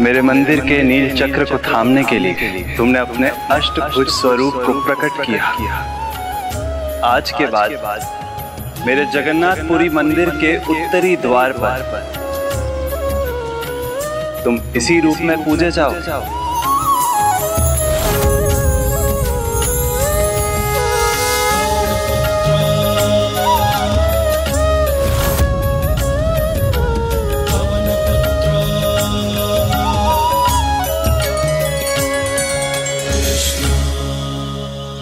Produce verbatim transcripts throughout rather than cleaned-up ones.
मेरे मंदिर के नील चक्र को थामने के लिए तुमने अपने अष्टभुज स्वरूप को प्रकट किया। आज के बाद मेरे जगन्नाथपुरी मंदिर के उत्तरी द्वार पर तुम इसी रूप में पूजे जाओ।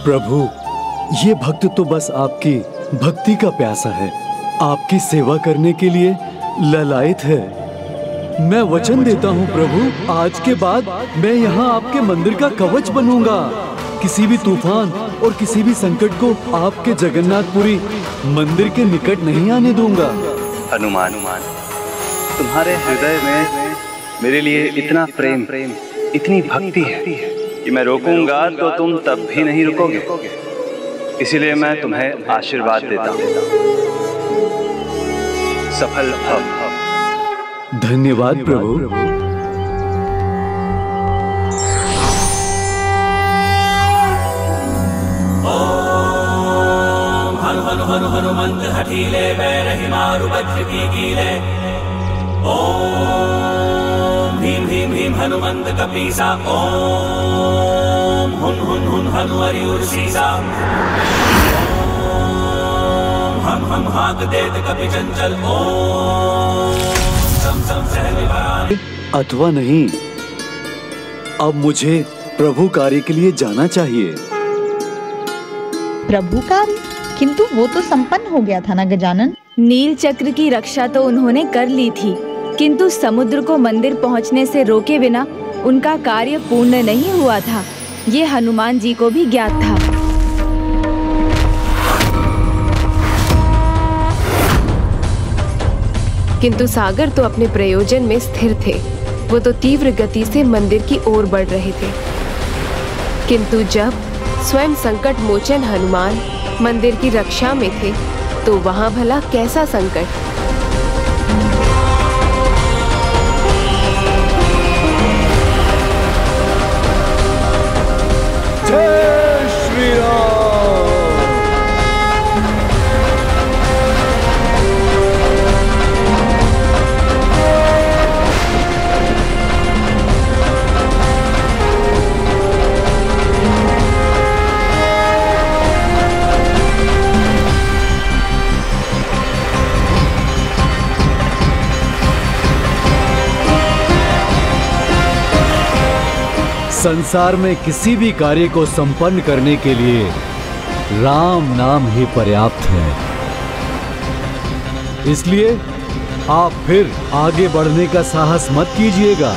प्रभु, ये भक्त तो बस आपकी भक्ति का प्यासा है, आपकी सेवा करने के लिए ललायत है। मैं वचन देता हूँ प्रभु, आज के बाद मैं यहाँ आपके मंदिर का कवच बनूंगा। किसी भी तूफान और किसी भी संकट को आपके जगन्नाथपुरी मंदिर के निकट नहीं आने दूंगा। हनुमान, तुम्हारे हृदय में मेरे लिए इतना प्रेम, इतनी भक्ति है कि मैं रोकूंगा तो तुम तब भी नहीं रुकोगे, इसीलिए मैं तुम्हें आशीर्वाद देता हूँ। सफल भव। धन्यवाद प्रभु। ओम हर हर हर हनुमंत हठीले मैं रही मारु वज्र की कीले। ओम भीम भीम भीम हनुमंत कपीसा। ओम हुन हुन हुन हनुवरी उर्षीसा। ओम हम हम हाथ देत कपि चंचल। ओम सम सम सह विभाग। अथवा नहीं, अब मुझे प्रभु कार्य के लिए जाना चाहिए। प्रभु कार्य? किंतु वो तो संपन्न हो गया था ना गजानन। नील चक्र की रक्षा तो उन्होंने कर ली थी, किंतु समुद्र को मंदिर पहुंचने से रोके बिना उनका कार्य पूर्ण नहीं हुआ था। ये हनुमान जी को भी ज्ञात था। किंतु सागर तो अपने प्रयोजन में स्थिर थे, वो तो तीव्र गति से मंदिर की ओर बढ़ रहे थे। किंतु जब स्वयं संकट मोचन हनुमान मंदिर की रक्षा में थे तो वहाँ भला कैसा संकट। संसार में किसी भी कार्य को संपन्न करने के लिए राम नाम ही पर्याप्त है, इसलिए आप फिर आगे बढ़ने का साहस मत कीजिएगा।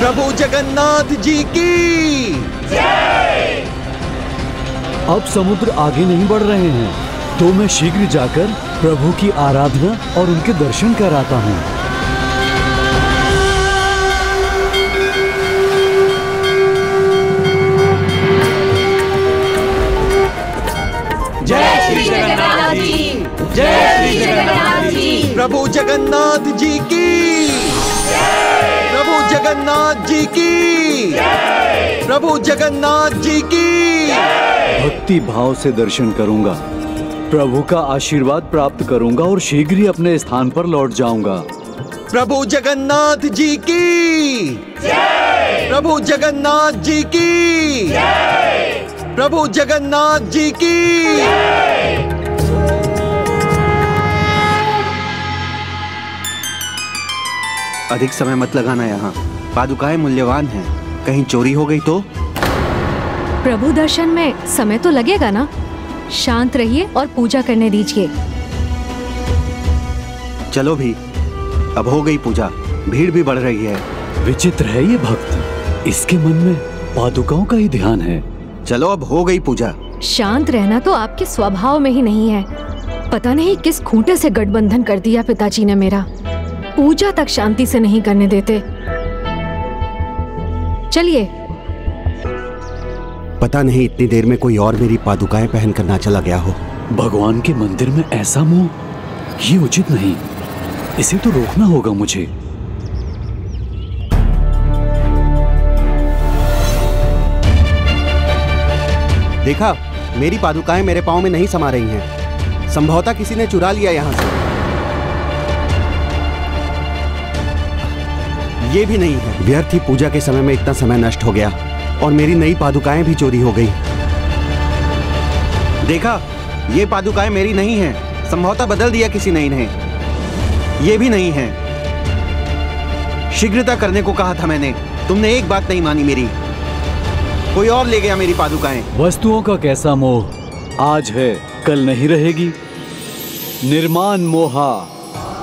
प्रभु जगन्नाथ जी की जय। अब समुद्र आगे नहीं बढ़ रहे हैं, तो मैं शीघ्र जाकर प्रभु की आराधना और उनके दर्शन कराता हूँ। जय श्री जगन्नाथ जी, जय श्री जगन्नाथ जी, प्रभु जगन्नाथ जी की जय, प्रभु जगन्नाथ जी की जय, प्रभु जगन्नाथ जी की जय। भक्ति भाव से दर्शन करूंगा, प्रभु का आशीर्वाद प्राप्त करूंगा और शीघ्र ही अपने स्थान पर लौट जाऊंगा। प्रभु जगन्नाथ जी की जय, प्रभु जगन्नाथ जी की जय, प्रभु जगन्नाथ जी की जय। अधिक समय मत लगाना यहाँ, पादुकाएं मूल्यवान हैं, कहीं चोरी हो गई तो। प्रभु दर्शन में समय तो लगेगा ना, शांत रहिए और पूजा करने दीजिए। चलो भी, अब हो गई पूजा, भीड़ भी बढ़ रही है। विचित्र है ये भक्त, इसके मन में पादुकाओं का ही ध्यान है। चलो अब हो गई पूजा। शांत रहना तो आपके स्वभाव में ही नहीं है, पता नहीं किस खूंटे से गठबंधन कर दिया पिताजी ने मेरा। पूजा तक शांति से नहीं करने देते। चलिए पता नहीं इतनी देर में कोई और मेरी पादुकाएं पहनकर ना चला गया हो। भगवान के मंदिर में ऐसा मोह, ये उचित नहीं। इसे तो रोकना होगा मुझे। देखा, मेरी पादुकाएं मेरे पाँव में नहीं समा रही हैं। संभवतः किसी ने चुरा लिया यहाँ से। ये भी नहीं है। व्यर्थ ही पूजा के समय में इतना समय नष्ट हो गया और मेरी नई पादुकाएं भी चोरी हो गई। देखा, ये पादुकाएं मेरी नहीं हैं। संभवतः बदल दिया किसी ने इन्हें। ये भी नहीं है। शीघ्रता करने को कहा था मैंने, तुमने एक बात नहीं मानी मेरी। कोई और ले गया मेरी पादुकाएं। वस्तुओं का कैसा मोह, आज है कल नहीं रहेगी। निर्माण मोहा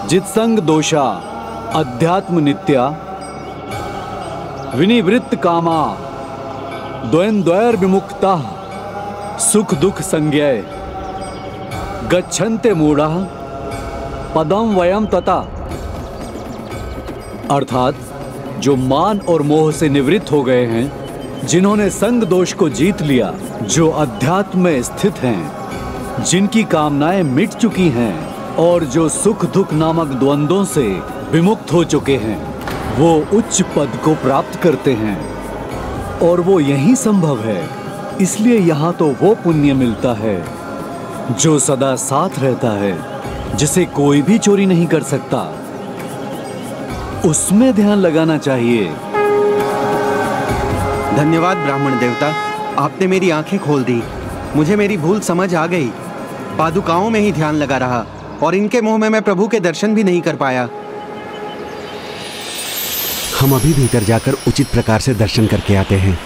जितसंग दोषा अध्यात्म नित्या विनिवृत्त कामा द्वैर विमुक्ता सुख दुख संज्ञय गच्छन्ते मूढ़ा पदम वयम तथा। अर्थात जो मान और मोह से निवृत्त हो गए हैं, जिन्होंने संग दोष को जीत लिया, जो अध्यात्म में स्थित हैं, जिनकी कामनाएं मिट चुकी हैं और जो सुख दुख नामक द्वंद्वों से विमुक्त हो चुके हैं, वो उच्च पद को प्राप्त करते हैं और वो यही संभव है। इसलिए यहाँ तो वो पुण्य मिलता है जो सदा साथ रहता है, जिसे कोई भी चोरी नहीं कर सकता। उसमें ध्यान लगाना चाहिए। धन्यवाद ब्राह्मण देवता, आपने मेरी आंखें खोल दी। मुझे मेरी भूल समझ आ गई। पादुकाओं में ही ध्यान लगा रहा और इनके मुंह में मैं प्रभु के दर्शन भी नहीं कर पाया। हम अभी भीतर जाकर उचित प्रकार से दर्शन करके आते हैं।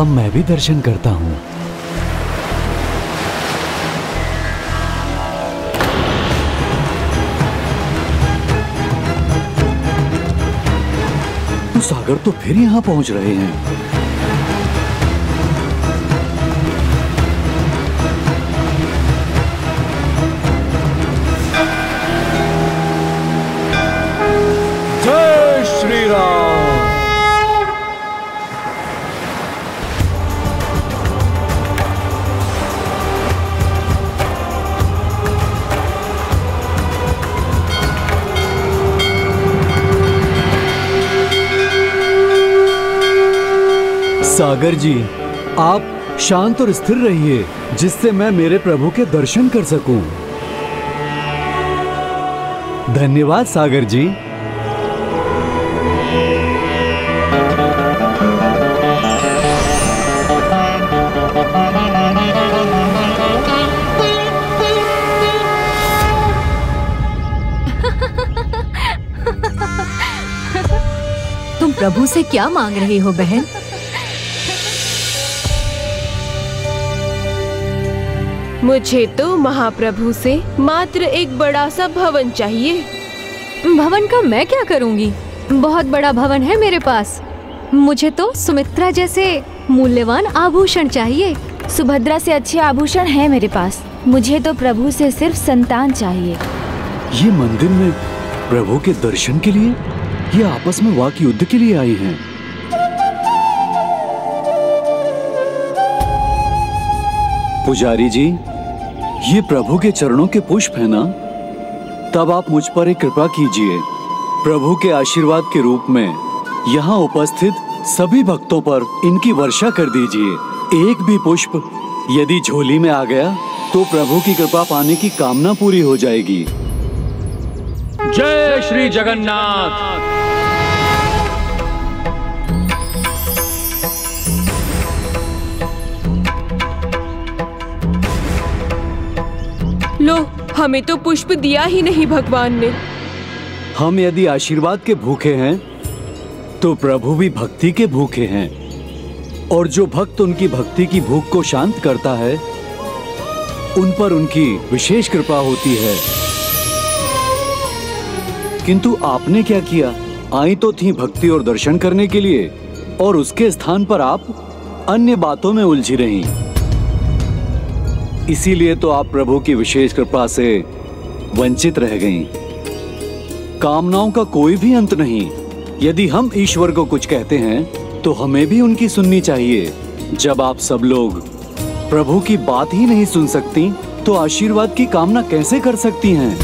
अब मैं भी दर्शन करता हूँ। तो सागर तो फिर यहाँ पहुँच रहे हैं। सागर जी, आप शांत और स्थिर रहिए, जिससे मैं मेरे प्रभु के दर्शन कर सकूं। धन्यवाद सागर जी। तुम प्रभु से क्या मांग रहे हो बहन? मुझे तो महाप्रभु से मात्र एक बड़ा सा भवन चाहिए। भवन का मैं क्या करूंगी? बहुत बड़ा भवन है मेरे पास। मुझे तो सुमित्रा जैसे मूल्यवान आभूषण चाहिए। सुभद्रा से अच्छे आभूषण हैं मेरे पास। मुझे तो प्रभु से सिर्फ संतान चाहिए। ये मंदिर में प्रभु के दर्शन के लिए, ये आपस में वाक युद्ध के लिए आई हैं। पुजारी जी, ये प्रभु के चरणों के पुष्प है ना? तब आप मुझ पर एक कृपा कीजिए। प्रभु के आशीर्वाद के रूप में यहाँ उपस्थित सभी भक्तों पर इनकी वर्षा कर दीजिए। एक भी पुष्प यदि झोली में आ गया तो प्रभु की कृपा पाने की कामना पूरी हो जाएगी। जय श्री जगन्नाथ। लो, हमें तो पुष्प दिया ही नहीं भगवान ने। हम यदि आशीर्वाद के भूखे हैं तो प्रभु भी भक्ति के भूखे हैं, और जो भक्त उनकी भक्ति की भूख को शांत करता है, उन पर उनकी विशेष कृपा होती है। किंतु आपने क्या किया? आई तो थी भक्ति और दर्शन करने के लिए, और उसके स्थान पर आप अन्य बातों में उलझी रहीं। इसीलिए तो आप प्रभु की विशेष कृपा से वंचित रह गईं। कामनाओं का कोई भी अंत नहीं। यदि हम ईश्वर को कुछ कहते हैं तो हमें भी उनकी सुननी चाहिए। जब आप सब लोग प्रभु की बात ही नहीं सुन सकती तो आशीर्वाद की कामना कैसे कर सकती हैं?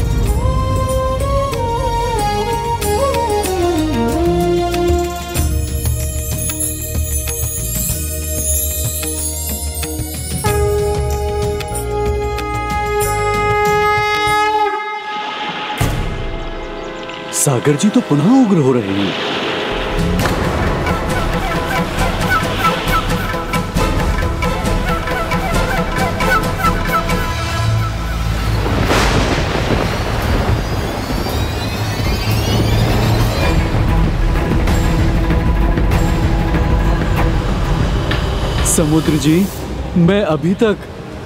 सागर जी तो पुनः उग्र हो रहे हैं। समुद्र जी, मैं अभी तक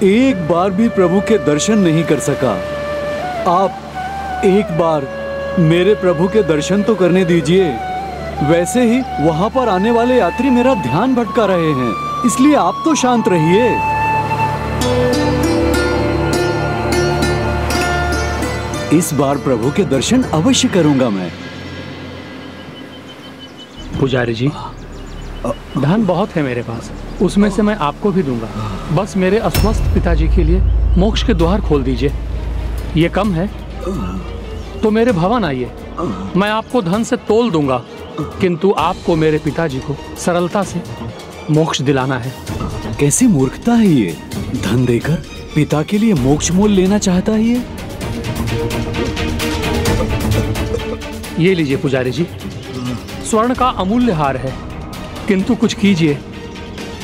एक बार भी प्रभु के दर्शन नहीं कर सका। आप एक बार मेरे प्रभु के दर्शन तो करने दीजिए। वैसे ही वहां पर आने वाले यात्री मेरा ध्यान भटका रहे हैं, इसलिए आप तो शांत रहिए। इस बार प्रभु के दर्शन अवश्य करूंगा मैं। पुजारी जी, धन बहुत है मेरे पास, उसमें से मैं आपको भी दूंगा। बस मेरे अस्वस्थ पिताजी के लिए मोक्ष के द्वार खोल दीजिए। ये कम है तो मेरे भवन आइए, मैं आपको धन से तोल दूंगा, किंतु आपको मेरे पिताजी को सरलता से मोक्ष दिलाना है। कैसी मूर्खता है ये, धन देकर पिता के लिए मोक्ष मोल लेना चाहता है ये। ये लीजिए पुजारी जी, स्वर्ण का अमूल्य हार है, किंतु कुछ कीजिए।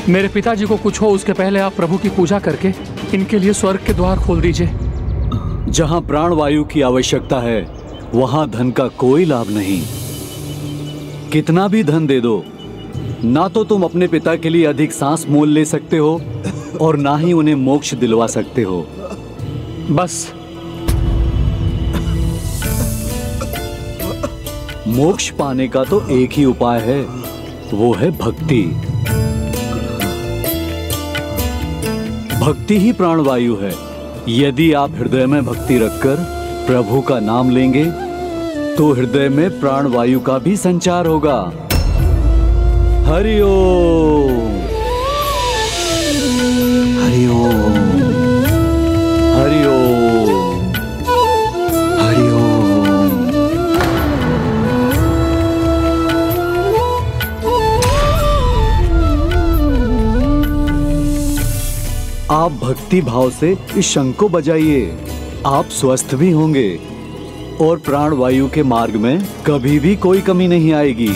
मेरे पिताजी को कुछ हो उसके पहले आप प्रभु की पूजा करके इनके लिए स्वर्ग के द्वार खोल दीजिए। जहाँ प्राण वायु की आवश्यकता है वहाँ धन का कोई लाभ नहीं। कितना भी धन दे दो, ना तो तुम अपने पिता के लिए अधिक सांस मोल ले सकते हो और ना ही उन्हें मोक्ष दिलवा सकते हो। बस मोक्ष पाने का तो एक ही उपाय है, वो है भक्ति। भक्ति ही प्राणवायु है। यदि आप हृदय में भक्ति रखकर प्रभु का नाम लेंगे तो हृदय में प्राणवायु का भी संचार होगा। हरि ओम, हरि ओम, हरि ओम, हरि आप भक्ति भाव से इस शंख को बजाइए, आप स्वस्थ भी होंगे और प्राण वायु के मार्ग में कभी भी कोई कमी नहीं आएगी।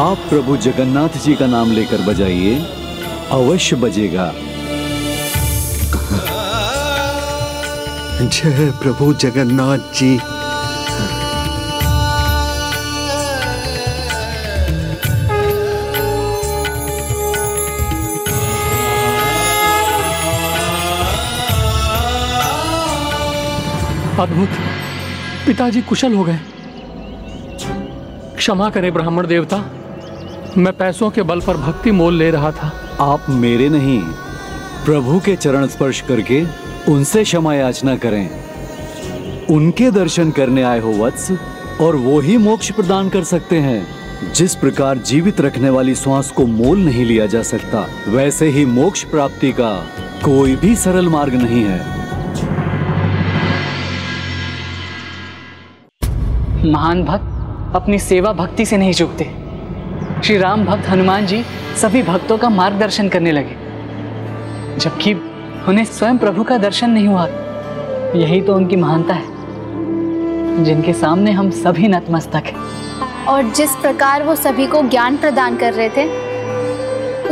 आप प्रभु जगन्नाथ जी का नाम लेकर बजाइए, अवश्य बजेगा। जय प्रभु जगन्नाथ जी। अद्भुत, पिताजी कुशल हो गए। क्षमा करें ब्राह्मण देवता, मैं पैसों के बल पर भक्ति मोल ले रहा था। आप मेरे नहीं, प्रभु के चरण स्पर्श करके उनसे क्षमा याचना करें। उनके दर्शन करने आए हो वत्स, और वो ही मोक्ष प्रदान कर सकते हैं। जिस प्रकार जीवित रखने वाली श्वास को मोल नहीं लिया जा सकता, वैसे ही मोक्ष प्राप्ति का कोई भी सरल मार्ग नहीं है। महान भक्त अपनी सेवा भक्ति से नहीं चूकते। श्री राम भक्त हनुमान जी सभी भक्तों का मार्गदर्शन करने लगे, जबकि उन्हें स्वयं प्रभु का दर्शन नहीं हुआ। यही तो उनकी महानता है, जिनके सामने हम सभी नतमस्तक हैं। और जिस प्रकार वो सभी को ज्ञान प्रदान कर रहे थे,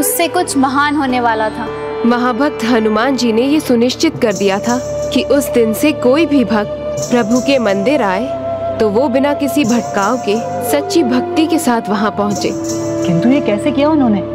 उससे कुछ महान होने वाला था। महाभक्त हनुमान जी ने ये सुनिश्चित कर दिया था कि उस दिन से कोई भी भक्त प्रभु के मंदिर आए तो वो बिना किसी भटकाव के सच्ची भक्ति के साथ वहाँ पहुँचे। किंतु ये कैसे किया उन्होंने?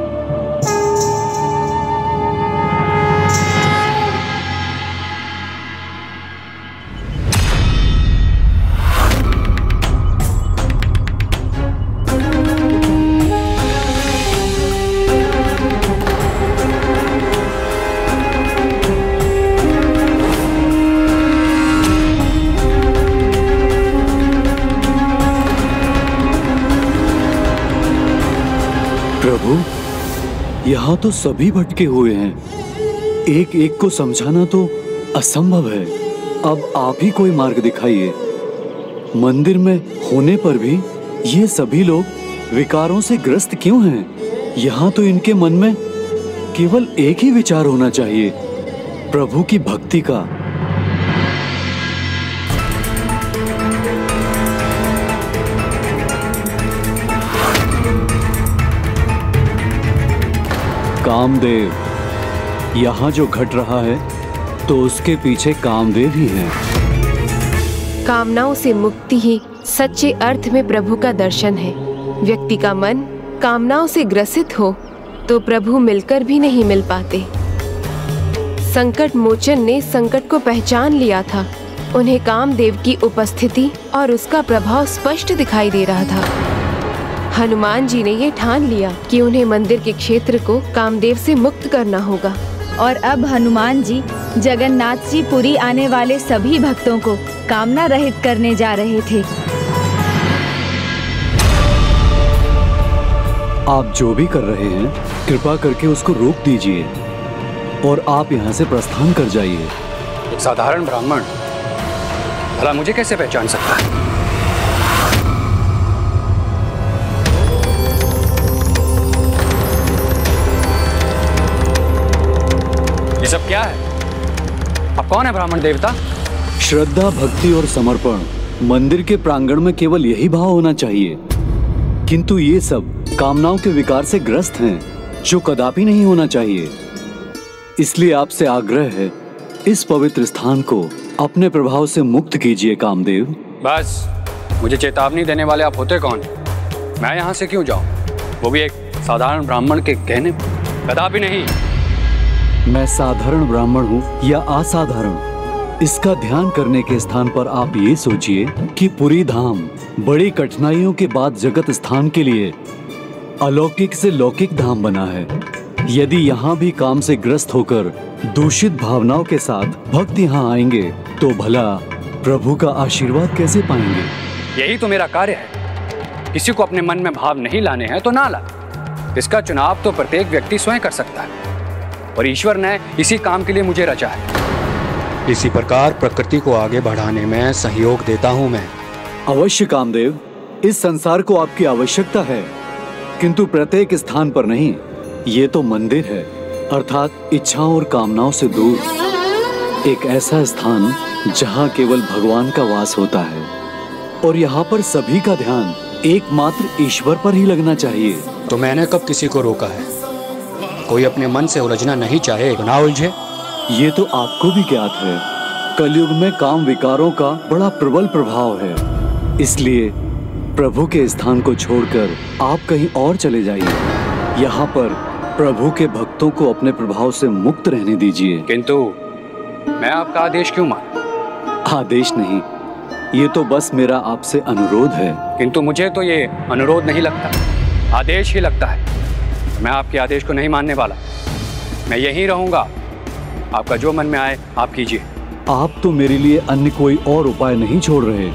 यहाँ तो सभी भटके हुए हैं, एक एक को समझाना तो असंभव है। अब आप ही कोई मार्ग दिखाइए। मंदिर में होने पर भी ये सभी लोग विकारों से ग्रस्त क्यों हैं? यहाँ तो इनके मन में केवल एक ही विचार होना चाहिए, प्रभु की भक्ति का। कामदेव, यहाँ जो घट रहा है तो उसके पीछे कामदेव ही है। कामनाओं से मुक्ति ही सच्चे अर्थ में प्रभु का दर्शन है। व्यक्ति का मन कामनाओं से ग्रसित हो तो प्रभु मिलकर भी नहीं मिल पाते। संकट मोचन ने संकट को पहचान लिया था। उन्हें कामदेव की उपस्थिति और उसका प्रभाव स्पष्ट दिखाई दे रहा था। हनुमान जी ने ये ठान लिया कि उन्हें मंदिर के क्षेत्र को कामदेव से मुक्त करना होगा। और अब हनुमान जी जगन्नाथपुरी आने वाले सभी भक्तों को कामना रहित करने जा रहे थे। आप जो भी कर रहे हैं, कृपा करके उसको रोक दीजिए और आप यहाँ से प्रस्थान कर जाइए। एक साधारण ब्राह्मण भला मुझे कैसे पहचान सकता है? ये सब क्या है? आप कौन है ब्राह्मण देवता? श्रद्धा, भक्ति और समर्पण, मंदिर के प्रांगण में केवल यही भाव होना चाहिए। किंतु ये सब कामनाओं के विकार से ग्रस्त हैं, जो कदापि नहीं होना चाहिए। इसलिए आपसे आग्रह है, इस पवित्र स्थान को अपने प्रभाव से मुक्त कीजिए कामदेव। बस, मुझे चेतावनी देने वाले आप होते कौन? मैं यहाँ से क्यों जाऊँ, वो भी एक साधारण ब्राह्मण के कहने? कदापि नहीं। मैं साधारण ब्राह्मण हूँ या असाधारण, इसका ध्यान करने के स्थान पर आप ये सोचिए कि पुरी धाम बड़ी कठिनाइयों के बाद जगत स्थान के लिए अलौकिक से लौकिक धाम बना है। यदि यहाँ भी काम से ग्रस्त होकर दूषित भावनाओं के साथ भक्त यहाँ आएंगे तो भला प्रभु का आशीर्वाद कैसे पाएंगे? यही तो मेरा कार्य है। किसी को अपने मन में भाव नहीं लाने हैं तो ना लाए। इसका चुनाव तो प्रत्येक व्यक्ति स्वयं कर सकता है और ईश्वर ने इसी काम के लिए मुझे रचा है। इसी प्रकार प्रकृति को आगे बढ़ाने में सहयोग देता हूँ मैं। अवश्य कामदेव, इस संसार को आपकी आवश्यकता है, किंतु प्रत्येक स्थान पर नहीं। ये तो मंदिर है, अर्थात इच्छाओं और कामनाओं से दूर, एक ऐसा स्थान जहाँ केवल भगवान का वास होता है। और यहाँ पर सभी का ध्यान एकमात्र ईश्वर पर ही लगना चाहिए। तो मैंने कब किसी को रोका है? कोई अपने मन से उलझना नहीं चाहे तो ना उलझे। ये तो आपको भी ज्ञात है, कलयुग में काम विकारों का बड़ा प्रबल प्रभाव है। इसलिए प्रभु के स्थान को छोड़कर आप कहीं और चले जाइए। यहाँ पर प्रभु के भक्तों को अपने प्रभाव से मुक्त रहने दीजिए। किंतु मैं आपका आदेश क्यों मानूं? आदेश नहीं, ये तो बस मेरा आपसे अनुरोध है। किंतु मुझे तो ये अनुरोध नहीं लगता, आदेश ही लगता है। मैं आपके आदेश को नहीं मानने वाला। मैं यहीं रहूंगा। आपका जो मन में आए आप कीजिए। आप तो मेरे लिए अन्य कोई और उपाय नहीं छोड़ रहे।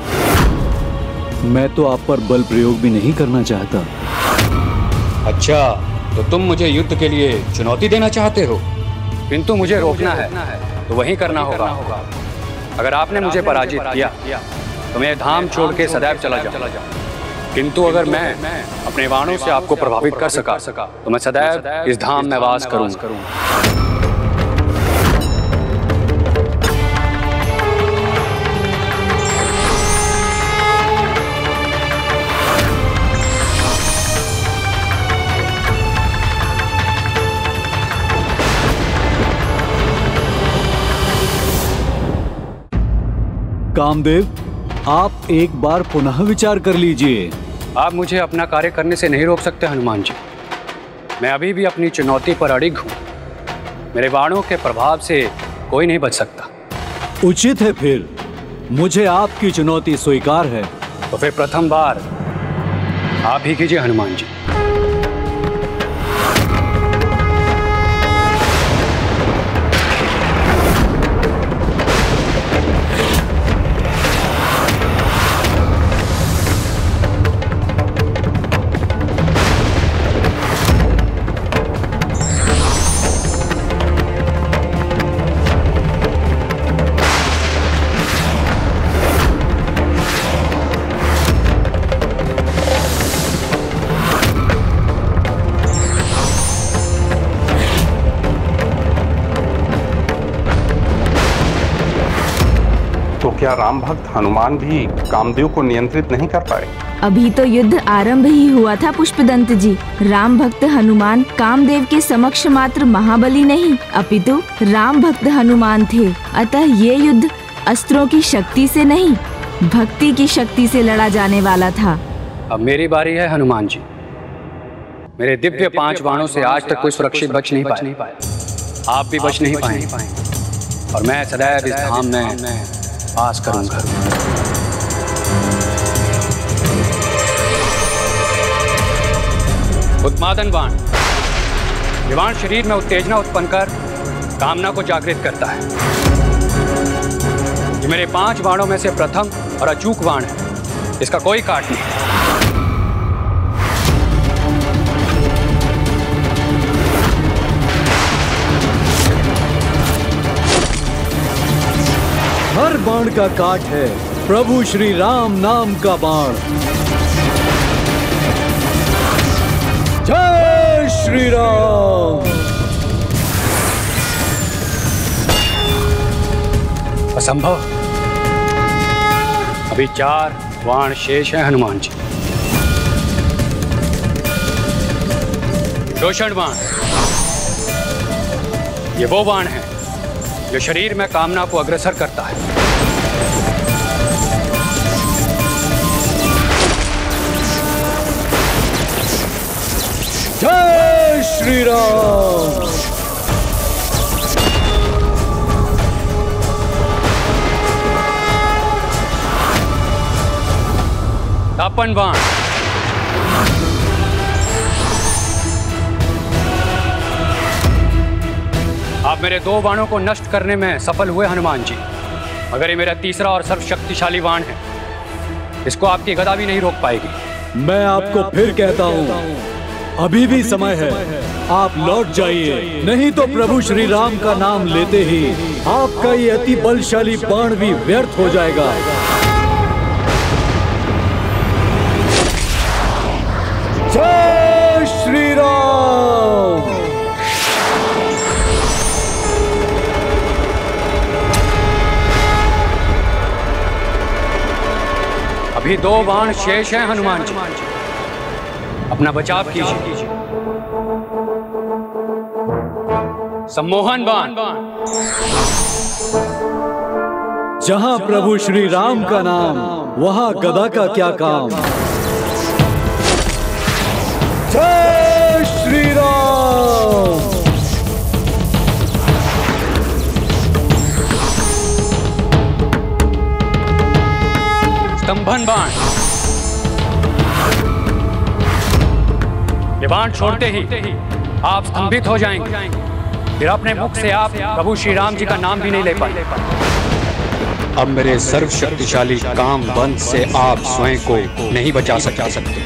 मैं तो आप पर बल प्रयोग भी नहीं करना चाहता। अच्छा, तो तुम मुझे युद्ध के लिए चुनौती देना चाहते हो? किंतु मुझे रोकना है तो वही करना होगा। अगर आपने मुझे पराजित किया तो मैं धाम छोड़ के सदैव चला जाऊंगा। किंतु अगर मैं, मैं अपने वाणों से आपको प्रभावित कर सका सका तो मैं सदैव इस धाम में वास करूंगा। कामदेव, आप एक बार पुनः विचार कर लीजिए। आप मुझे अपना कार्य करने से नहीं रोक सकते हनुमान जी। मैं अभी भी अपनी चुनौती पर अड़िग हूँ। मेरे बाणों के प्रभाव से कोई नहीं बच सकता। उचित है, फिर मुझे आपकी चुनौती स्वीकार है। तो फिर प्रथम बार आप ही कीजिए हनुमान जी। क्या राम भक्त हनुमान भी कामदेव को नियंत्रित नहीं कर पाए? अभी तो युद्ध आरंभ ही हुआ था पुष्पदंत जी। राम भक्त हनुमान कामदेव के समक्ष मात्र महाबली नहीं अपितु राम भक्त हनुमान थे। अतः ये युद्ध अस्त्रों की शक्ति से नहीं भक्ति की शक्ति से लड़ा जाने वाला था। अब मेरी बारी है हनुमान जी। मेरे दिव्य पांच बाणों से आज तक कोई सुरक्षित बच नहीं पाया, आप भी बच नहीं पाए और मैं सदैव इस धाम में वास करूंगा। उत्पादन बाण जीवान शरीर में उत्तेजना उत्पन्न कर कामना को जागृत करता है। ये मेरे पांच बाणों में से प्रथम और अचूक बाण है, इसका कोई काट नहीं। हर बाण का काट है प्रभु श्री राम नाम का बाण। जय श्री राम। असंभव, अभी चार बाण शेष है हनुमान जी। दोषण बाण, ये वो बाण है जो शरीर में कामना को अग्रसर करता है। जय श्री राम। तापन बाण, आप मेरे दो बाणों को नष्ट करने में सफल हुए हनुमान जी, मगर ये मेरा तीसरा और सर्वशक्तिशाली बाण है, इसको आपकी गदा भी नहीं रोक पाएगी। मैं आपको फिर कहता हूँ अभी भी समय है, आप लौट जाइए, नहीं तो प्रभु श्री राम का नाम लेते ही आपका ये अति बलशाली बाण भी व्यर्थ हो जाएगा। जय श्री राम। अभी दो बाण शेष हैं हनुमान जी, अपना बचाव कीजिए। सम्मोहन बाण, जहां प्रभु श्री राम का नाम वहां गदा का क्या काम। जय श्री राम। स्तंभन बाण, ये बाण छोड़ते ही आप स्तंभित हो जाएंगे, फिर अपने मुख से आप प्रभु श्री राम जी का नाम भी नहीं ले पाए। अब मेरे सर्वशक्तिशाली काम बंध से आप स्वयं को नहीं बचा सका सकते।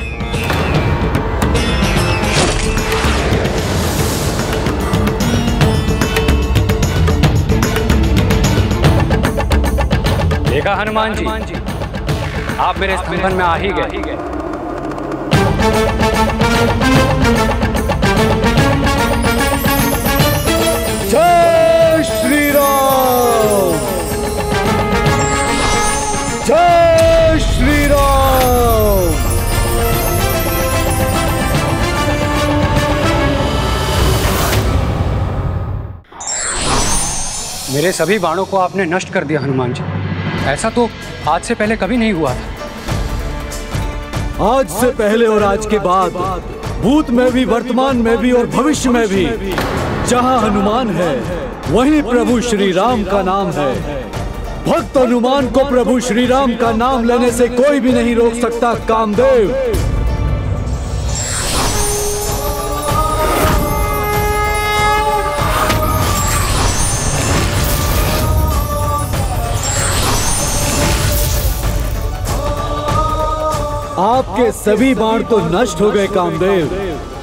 देखा हनुमान जी, आप मेरे स्तंभन में आ ही गए। जय श्री राम। जय श्री राम। मेरे सभी बाणों को आपने नष्ट कर दिया हनुमान जी, ऐसा तो आज से पहले कभी नहीं हुआ था। आज से पहले और आज के बाद, भूत में भी, वर्तमान में भी और भविष्य में भी, जहाँ हनुमान है वहीं प्रभु श्री राम का नाम है। भक्त हनुमान को प्रभु श्री राम का नाम लेने से कोई भी नहीं रोक सकता कामदेव। आपके सभी बाण तो नष्ट हो गए कामदेव,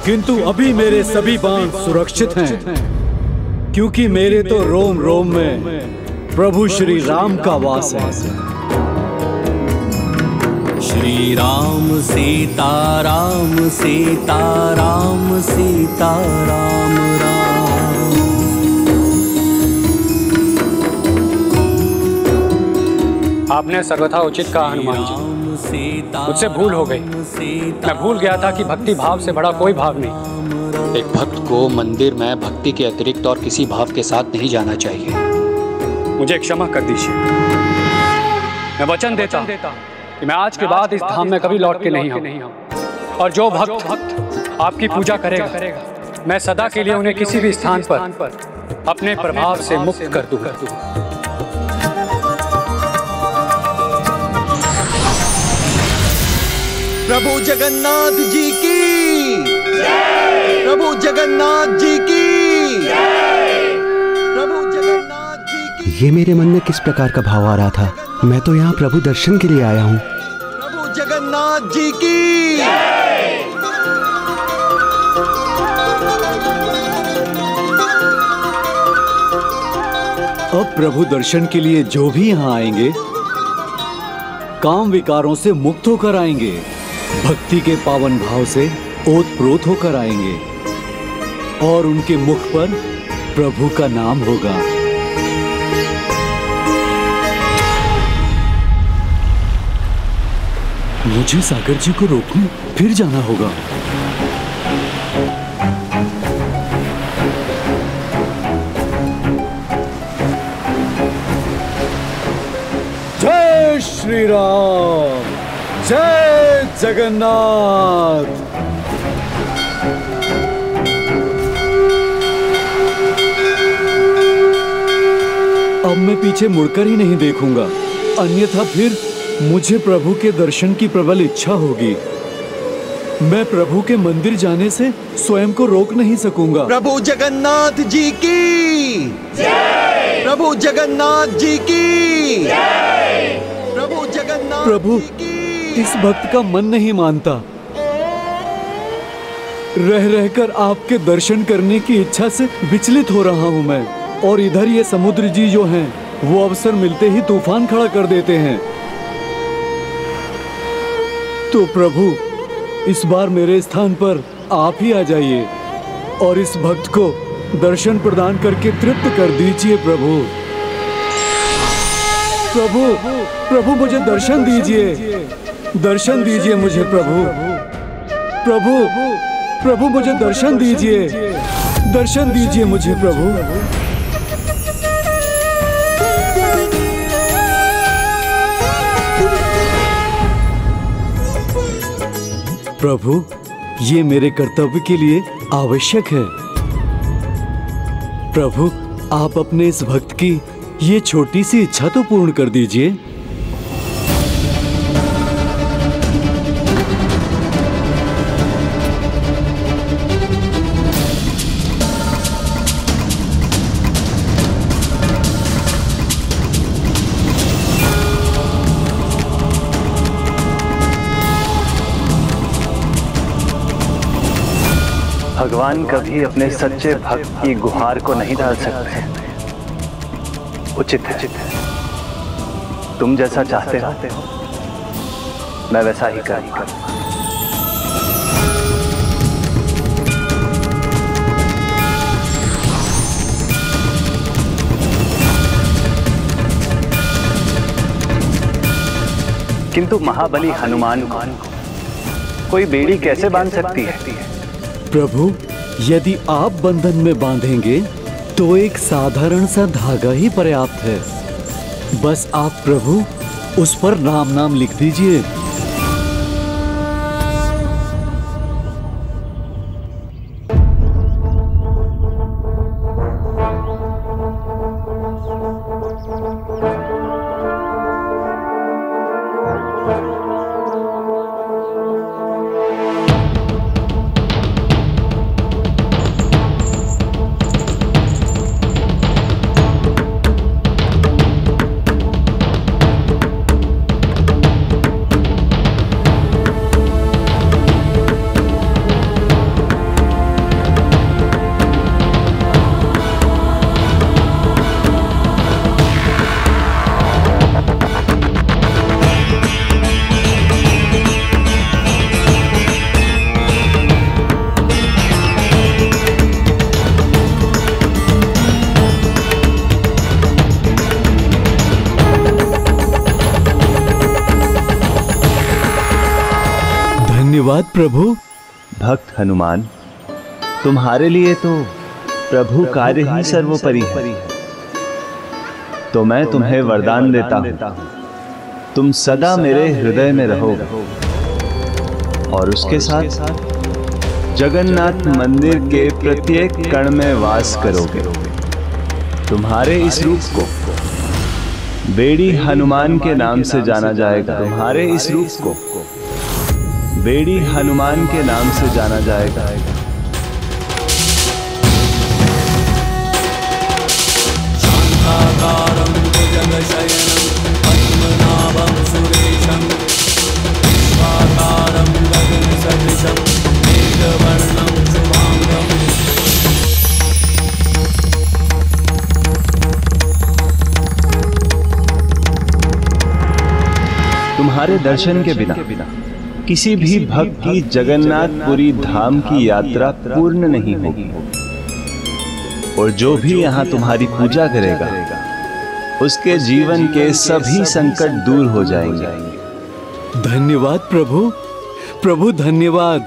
किंतु अभी मेरे सभी बाण सुरक्षित हैं, क्योंकि मेरे तो रोम रोम में प्रभु श्री राम का वास है। श्री राम सीता राम सीता राम सीता राम राम। आपने सर्वथा उचित कहा हनुमान जी, मुझसे भूल हो गई। मैं भूल गया था कि भक्ति भाव से बड़ा कोई भाव नहीं। एक भक्त को मंदिर में भक्ति के अतिरिक्त और किसी भाव के साथ नहीं जाना चाहिए। मुझे क्षमा कर दीजिए। मैं वचन देता हूँ कि मैं आज के बाद इस धाम में कभी लौट के नहीं आऊँ, और जो भक्त भक्त आपकी पूजा करेगा मैं सदा के लिए उन्हें किसी भी स्थान पर अपने प्रभाव से मुक्त कर दूंगा। प्रभु जगन्नाथ जी की जय। प्रभु जगन्नाथ जी की जय। प्रभु जगन्नाथ जी की। ये मेरे मन में किस प्रकार का भाव आ रहा था? मैं तो यहाँ प्रभु दर्शन के लिए आया हूँ। प्रभु जगन्नाथ जी की जय। अब प्रभु दर्शन के लिए जो भी यहाँ आएंगे काम विकारों से मुक्त होकर आएंगे, भक्ति के पावन भाव से ओतप्रोत होकर आएंगे और उनके मुख पर प्रभु का नाम होगा। मुझे सागर जी को रोकने फिर जाना होगा। श्री राम, जय जगन्नाथ। अब मैं पीछे मुड़कर ही नहीं देखूंगा, अन्यथा फिर मुझे प्रभु के दर्शन की प्रबल इच्छा होगी। मैं प्रभु के मंदिर जाने से स्वयं को रोक नहीं सकूंगा। प्रभु जगन्नाथ जी की जय। प्रभु जगन्नाथ जी की जय। प्रभु जगन्नाथ। प्रभु इस भक्त का मन नहीं मानता। रह रहकर आपके दर्शन करने की इच्छा से विचलित हो रहा हूँ मैं, और इधर ये समुद्र जी जो हैं वो अवसर मिलते ही तूफान खड़ा कर देते हैं। तो प्रभु इस बार मेरे स्थान पर आप ही आ जाइए और इस भक्त को दर्शन प्रदान करके तृप्त कर दीजिए। प्रभु प्रभु प्रभु मुझे दर्शन दीजिए, दर्शन दीजिए मुझे प्रभु। प्रभु प्रभु मुझे दर्शन दीजिए, दर्शन दीजिए मुझे प्रभु। प्रभु ये मेरे कर्तव्य के लिए आवश्यक है। प्रभु आप अपने इस भक्त की ये छोटी सी इच्छा तो पूर्ण कर दीजिए। भगवान कभी अपने सच्चे भक्त की गुहार को नहीं टाल सकते। उचित है, तुम जैसा चाहते हो मैं वैसा ही करूँगा। किंतु महाबली हनुमान को कोई बेड़ी कैसे बांध सकती है? प्रभु यदि आप बंधन में बांधेंगे तो एक साधारण सा धागा ही पर्याप्त है। बस आप प्रभु उस पर राम नाम लिख दीजिए। धन्यवाद प्रभु। भक्त हनुमान, तुम्हारे लिए तो प्रभु कार्य ही सर्वोपरि है, तो मैं तुम्हें वरदान देता हूँ, तुम सदा मेरे हृदय में रहोगे और उसके साथ जगन्नाथ मंदिर के प्रत्येक कण में वास करोगे। तुम्हारे इस रूप को बेड़ी हनुमान के नाम से जाना जाएगा। तुम्हारे इस रूप को बेड़ी हनुमान के नाम से जाना जाएगा। शांताकारं भुजगशयनं पद्मनाभं सुरेशं विश्वाकारं गगनसदृशं मेघवर्णं शुभांगं। तुम्हारे दर्शन के बिना किसी भी भक्त की जगन्नाथपुरी धाम की यात्रा पूर्ण नहीं होगी, और जो भी यहाँ तुम्हारी पूजा करेगा उसके जीवन के सभी संकट दूर हो जाएंगे। धन्यवाद प्रभु, प्रभु धन्यवाद।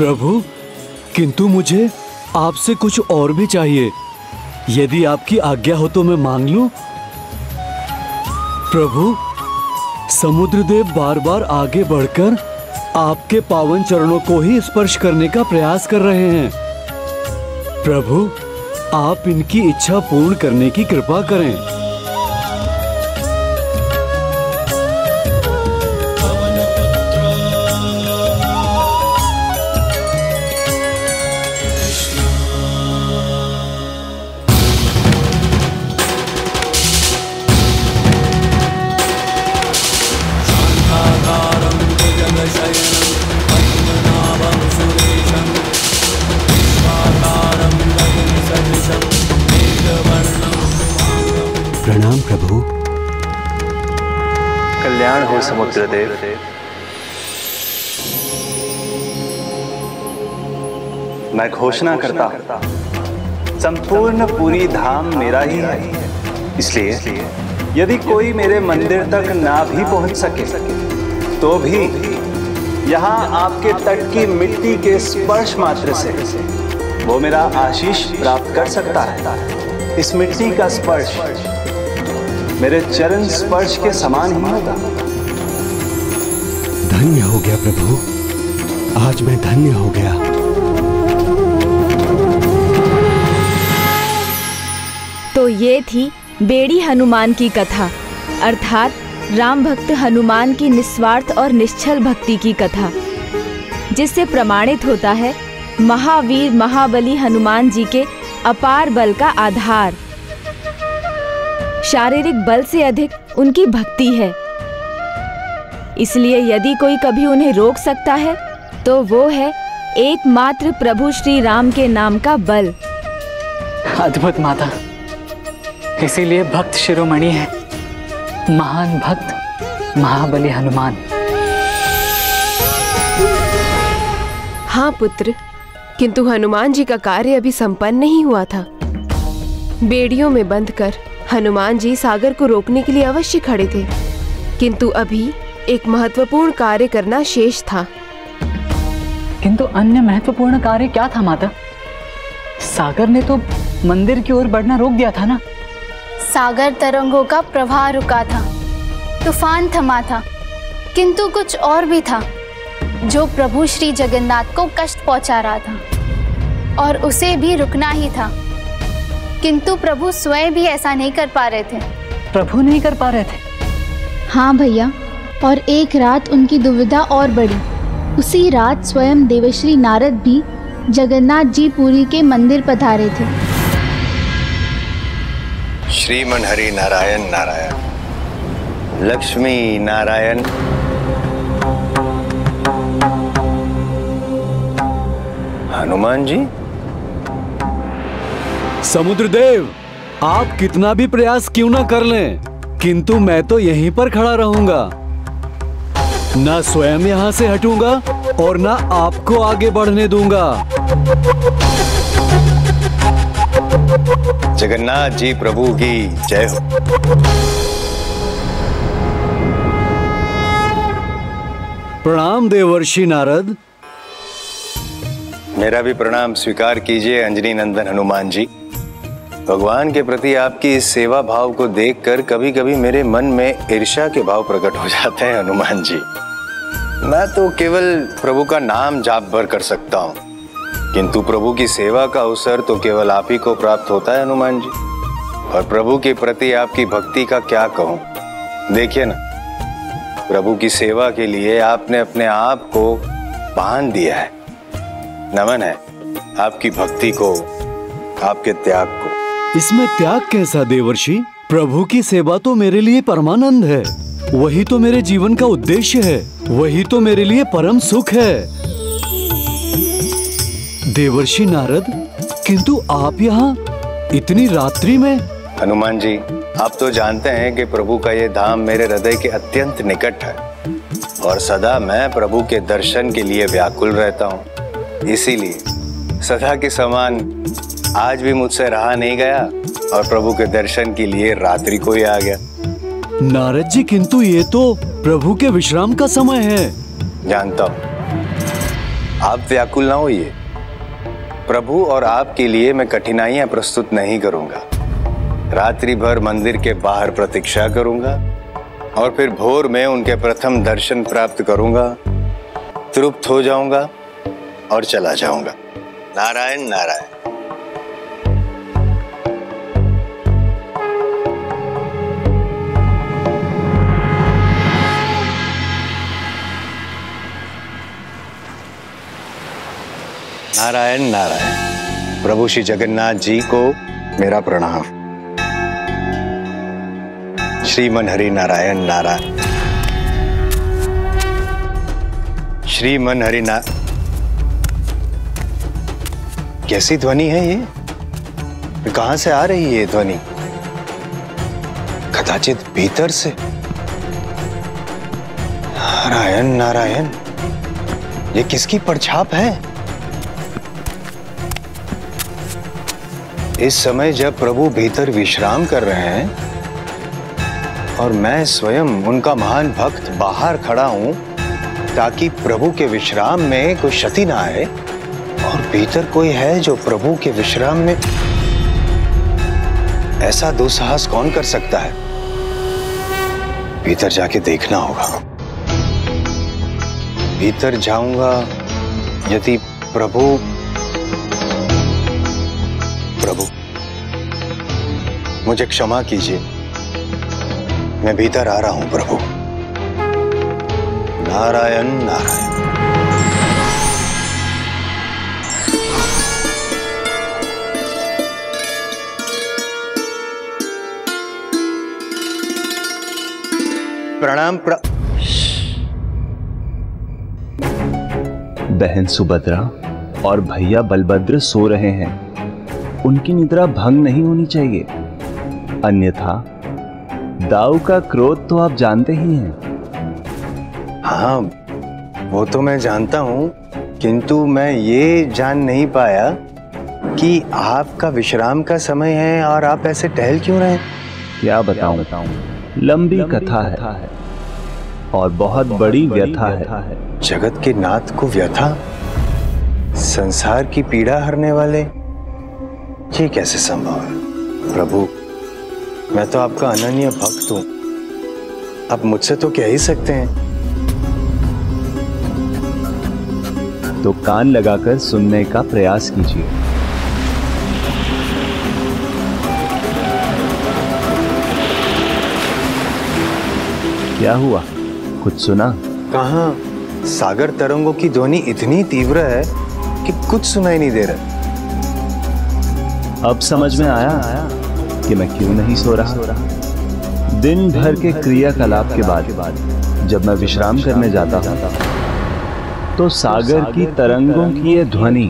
प्रभु, किंतु मुझे आपसे कुछ और भी चाहिए। यदि आपकी आज्ञा हो तो मैं मांग लूं। प्रभु, समुद्रदेव बार बार आगे बढ़कर आपके पावन चरणों को ही स्पर्श करने का प्रयास कर रहे हैं। प्रभु, आप इनकी इच्छा पूर्ण करने की कृपा करें। प्रणाम प्रभु। कल्याण हो समुद्रदेव। मैं घोषणा करता हूं, संपूर्ण पूरी धाम मेरा ही है। इसलिए यदि कोई मेरे मंदिर तक ना भी पहुंच सके तो भी यहाँ आपके तट की मिट्टी के स्पर्श मात्र से वो मेरा आशीष प्राप्त कर सकता है। इस मिट्टी का स्पर्श मेरे चरण स्पर्श के समान ही होगा। धन्य हो गया प्रभु, आज मैं धन्य हो गया। तो ये थी बेड़ी हनुमान की कथा, अर्थात राम भक्त हनुमान की निस्वार्थ और निश्चल भक्ति की कथा, जिससे प्रमाणित होता है महावीर महाबली हनुमान जी के अपार बल का आधार शारीरिक बल से अधिक उनकी भक्ति है। इसलिए यदि कोई कभी उन्हें रोक सकता है तो वो है एकमात्र प्रभु श्री राम के नाम का बल। अद्भुत माता, इसीलिए भक्त शिरोमणि है महान भक्त महाबली हनुमान। हाँ पुत्र, किंतु हनुमान जी का कार्य अभी संपन्न नहीं हुआ था। बेड़ियों में बंद कर हनुमान जी सागर को रोकने के लिए अवश्य खड़े थे, किंतु अभी एक महत्वपूर्ण कार्य करना शेष था। किंतु अन्य महत्वपूर्ण कार्य क्या था माता? सागर ने तो मंदिर की ओर बढ़ना रोक दिया था ना। सागर तरंगों का प्रवाह रुका था, तूफान थमा था, किंतु कुछ और भी था जो प्रभु श्री जगन्नाथ को कष्ट पहुंचा रहा था, और उसे भी रुकना ही था। किंतु प्रभु स्वयं भी ऐसा नहीं कर पा रहे थे। प्रभु नहीं कर पा रहे थे? हाँ भैया, और एक रात उनकी दुविधा और बढ़ी। उसी रात स्वयं देवश्री नारद भी जगन्नाथ जी पुरी के मंदिर पधारे थे। श्रीमन हरि नारायण नारायण, लक्ष्मी नारायण। हनुमान जी, समुद्रदेव, आप कितना भी प्रयास क्यों ना कर लें, किंतु मैं तो यहीं पर खड़ा रहूंगा, ना स्वयं यहाँ से हटूंगा और ना आपको आगे बढ़ने दूंगा। जगन्नाथ जी प्रभु की जय हो। प्रणाम देवर्षि नारद। मेरा भी प्रणाम स्वीकार कीजिए अंजनी नंदन हनुमान जी। भगवान के प्रति आपकी इस सेवा भाव को देखकर कभी कभी मेरे मन में ईर्ष्या के भाव प्रकट हो जाते हैं हनुमान जी। मैं तो केवल प्रभु का नाम जाप भर कर सकता हूँ, किंतु प्रभु की सेवा का अवसर तो केवल आप ही को प्राप्त होता है हनुमान जी। और प्रभु के प्रति आपकी भक्ति का क्या कहूँ, देखिए ना, प्रभु की सेवा के लिए आपने अपने आप को बांध दिया है। नमन है आपकी भक्ति को, आपके त्याग को। इसमें त्याग कैसा देवर्षि? प्रभु की सेवा तो मेरे लिए परमानंद है, वही तो मेरे जीवन का उद्देश्य है, वही तो मेरे लिए परम सुख है। देवर्षि नारद, किंतु आप यहाँ इतनी रात्रि में? हनुमान जी, आप तो जानते हैं कि प्रभु का ये धाम मेरे हृदय के अत्यंत निकट है और सदा मैं प्रभु के दर्शन के लिए व्याकुल रहता हूँ। इसीलिए सदा के समान आज भी मुझसे रहा नहीं गया और प्रभु के दर्शन के लिए रात्रि को ही आ गया। नारद जी, किंतु ये तो प्रभु के विश्राम का समय है। जानता हूँ, आप व्याकुल ना होइए। प्रभु और आपके लिए मैं कठिनाइयाँ प्रस्तुत नहीं करूँगा। रात्रि भर मंदिर के बाहर प्रतीक्षा करूँगा और फिर भोर में उनके प्रथम दर्शन प्राप्त करूँगा, तृप्त हो जाऊँगा और चला जाऊँगा। नारायण नारायण। नारायण नारायण। प्रभु श्री जगन्नाथ जी को मेरा प्रणाम। श्रीमन हरि नारायण नारायण। श्रीमन हरि ना कैसी ध्वनि है ये? कहाँ से आ रही है ये ध्वनि? कदाचित भीतर से। नारायण नारायण, ये किसकी परछाप है? इस समय जब प्रभु भीतर विश्राम कर रहे हैं और मैं स्वयं उनका महान भक्त बाहर खड़ा हूं ताकि प्रभु के विश्राम में कोई क्षति ना आए, और भीतर कोई है जो प्रभु के विश्राम में, ऐसा दुस्साहस कौन कर सकता है? भीतर जाके देखना होगा। भीतर जाऊंगा, यदि प्रभु प्रभु मुझे क्षमा कीजिए, मैं भीतर आ रहा हूं प्रभु। नारायण नारायण। प्रणाम। प्र... बहन सुभद्रा और भैया बलभद्र सो रहे हैं, उनकी निद्रा भंग नहीं होनी चाहिए, अन्यथा दाऊ का क्रोध तो आप जानते ही हैं। हाँ, वो तो मैं जानता हूँ, किंतु मैं ये जान नहीं पाया कि आपका विश्राम का समय है और आप ऐसे टहल क्यों रहे हैं? क्या बताऊँ बताऊँ, लंबी, लंबी कथा है, है। और बहुत, बहुत बड़ी, बड़ी व्यथा, व्यथा है।, है। जगत के नाथ को व्यथा, संसार की पीड़ा हरने वाले, ये कैसे संभव है? प्रभु, मैं तो आपका अनन्य भक्त हूँ, आप मुझसे तो कह ही सकते हैं। तो कान लगाकर सुनने का प्रयास कीजिए। क्या हुआ, कुछ सुना? कहाँ? सागर तरंगों की ध्वनि इतनी तीव्र है कि कुछ सुनाई नहीं दे रहा। अब समझ में आया, आया कि मैं क्यों नहीं सो रहा। दिन भर के क्रियाकलाप के बाद जब मैं विश्राम करने जाता हूँ तो सागर की तरंगों की यह ध्वनि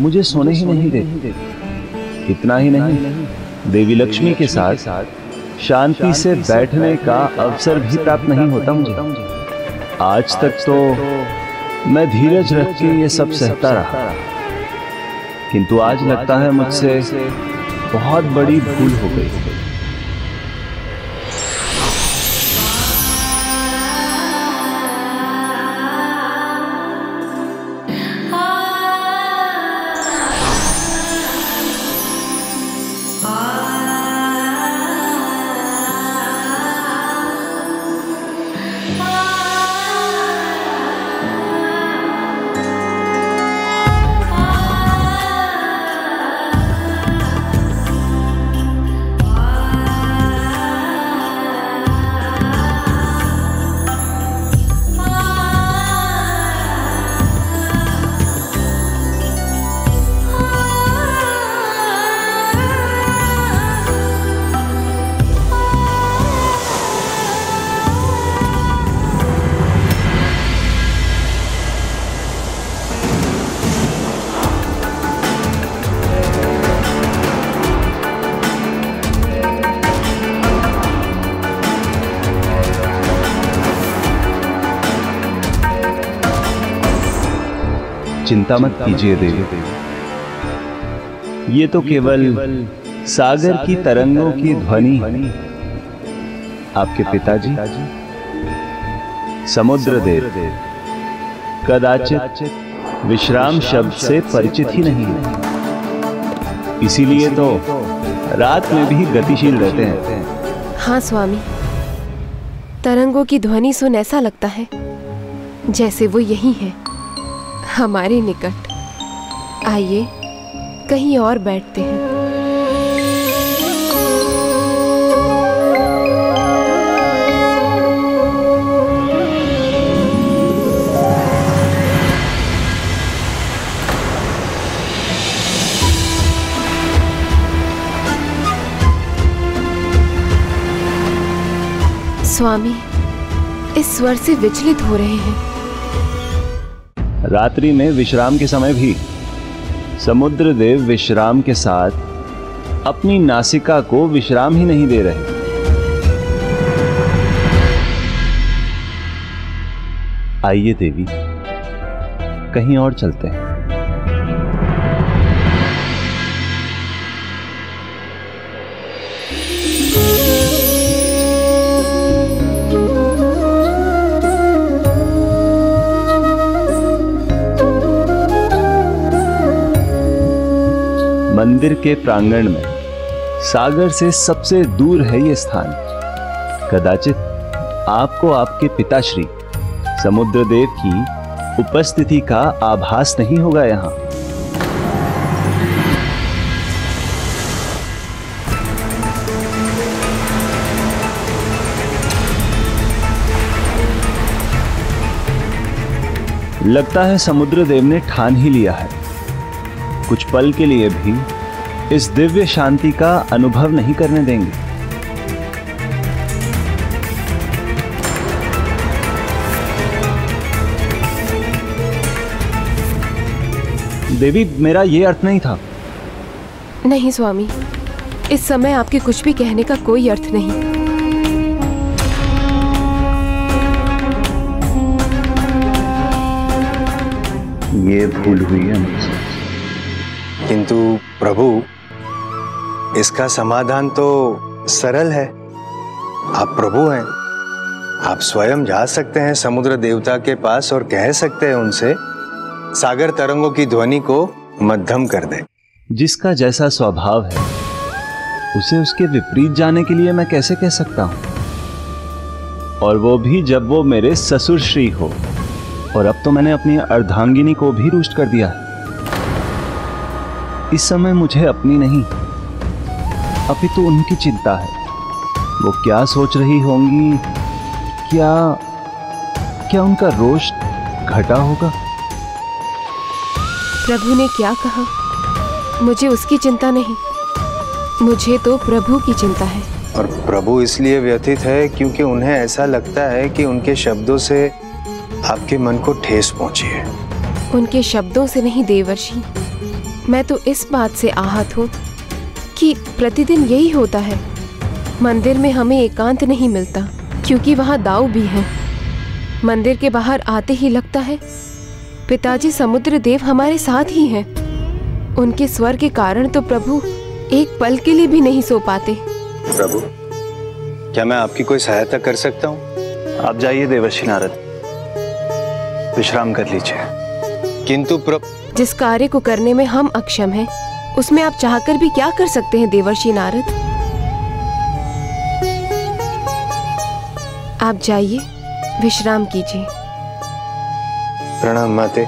मुझे सोने ही नहीं देती। इतना ही नहीं, देवी लक्ष्मी के साथ शांति से बैठने का अवसर भी प्राप्त नहीं होता मुझे। आज तक तो मैं धीरज रख के ये सब सहता रहा, किंतु आज लगता है मुझसे बहुत बड़ी भूल हो गई। चिंता मत कीजिए देवी, ये तो केवल सागर की तरंगों की ध्वनि है। आपके पिताजी समुद्र देव कदाचित विश्राम शब्द से परिचित ही नहीं है, इसीलिए तो रात में भी गतिशील रहते हैं। हाँ स्वामी, तरंगों की ध्वनि सुन ऐसा लगता है जैसे वो यही है, हमारे निकट। आइए कहीं और बैठते हैं। स्वामी इस स्वर से विचलित हो रहे हैं। रात्रि में विश्राम के समय भी समुद्र देव विश्राम के साथ अपनी नासिका को विश्राम ही नहीं दे रहे। आइए देवी कहीं और चलते हैं। मंदिर के प्रांगण में सागर से सबसे दूर है ये स्थान। कदाचित आपको आपके पिताश्री समुद्रदेव की उपस्थिति का आभास नहीं होगा यहाँ। लगता है समुद्रदेव ने ठान ही लिया है, कुछ पल के लिए भी इस दिव्य शांति का अनुभव नहीं करने देंगे। देवी मेरा ये अर्थ नहीं था। नहीं स्वामी, इस समय आपके कुछ भी कहने का कोई अर्थ नहीं। ये भूल हुई है मुझसे, किंतु प्रभु इसका समाधान तो सरल है। आप प्रभु हैं, आप स्वयं जा सकते हैं समुद्र देवता के पास और कह सकते हैं उनसे सागर तरंगों की ध्वनि को मध्यम कर दे। जिसका जैसा स्वभाव है उसे उसके विपरीत जाने के लिए मैं कैसे कह सकता हूँ, और वो भी जब वो मेरे ससुर श्री हो। और अब तो मैंने अपनी अर्धांगिनी को भी रुष्ट कर दिया है। इस समय मुझे अपनी नहीं अभी तो उनकी चिंता है। वो क्या सोच रही होंगी, क्या क्या उनका रोष घटा होगा? प्रभु ने क्या कहा? मुझे उसकी चिंता नहीं, मुझे तो प्रभु की चिंता है। और प्रभु इसलिए व्यथित है क्योंकि उन्हें ऐसा लगता है कि उनके शब्दों से आपके मन को ठेस पहुंची है। उनके शब्दों से नहीं देवर्षि, मैं तो इस बात से आहत हूँ कि प्रतिदिन यही होता है। मंदिर में हमें एकांत नहीं मिलता क्योंकि वहाँ दाऊ भी हैं। मंदिर के बाहर आते ही लगता है पिताजी समुद्र देव हमारे साथ ही हैं। उनके स्वर के कारण तो प्रभु एक पल के लिए भी नहीं सो पाते। प्रभु, क्या मैं आपकी कोई सहायता कर सकता हूँ? आप जाइए देवर्षि नारद, विश्राम कर लीजिए। किंतु प्रभु, जिस कार्य को करने में हम अक्षम हैं, उसमें आप चाहकर भी क्या कर सकते हैं देवर्षि नारद? आप जाइए, विश्राम कीजिए। प्रणाम माते।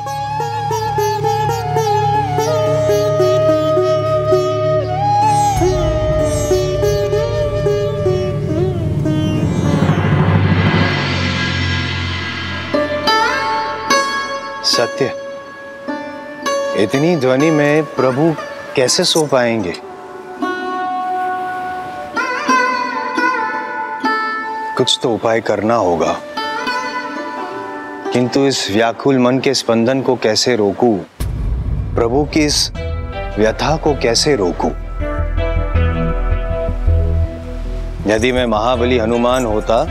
सत्य, इतनी ध्वनि में प्रभु कैसे सो पाएंगे? कुछ तो उपाय करना होगा, किंतु इस व्याकुल मन के स्पंदन को कैसे रोकूं? प्रभु की इस व्यथा को कैसे रोकूं? यदि मैं महाबली हनुमान होता